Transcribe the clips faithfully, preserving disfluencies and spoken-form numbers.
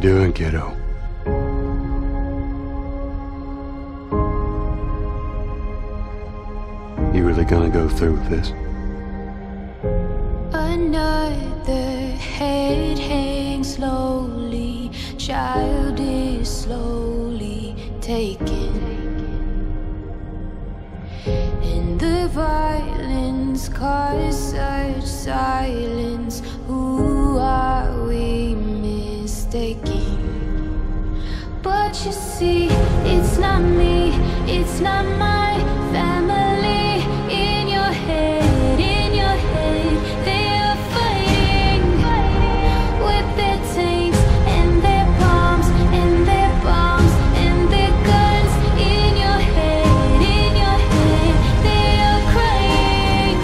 doing, kiddo? You really gonna go through with this? Another head hangs slowly. Child is slowly taken, and the violence causes such silence. Who are we mistaking? But you see, it's not me, it's not my family. In your head, in your head, they are fighting with their tanks and their bombs and their bombs and their guns. In your head, in your head, they are crying.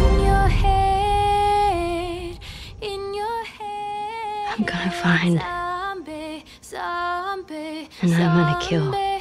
In your head, in your head. I'm gonna find, and I'm gonna kill.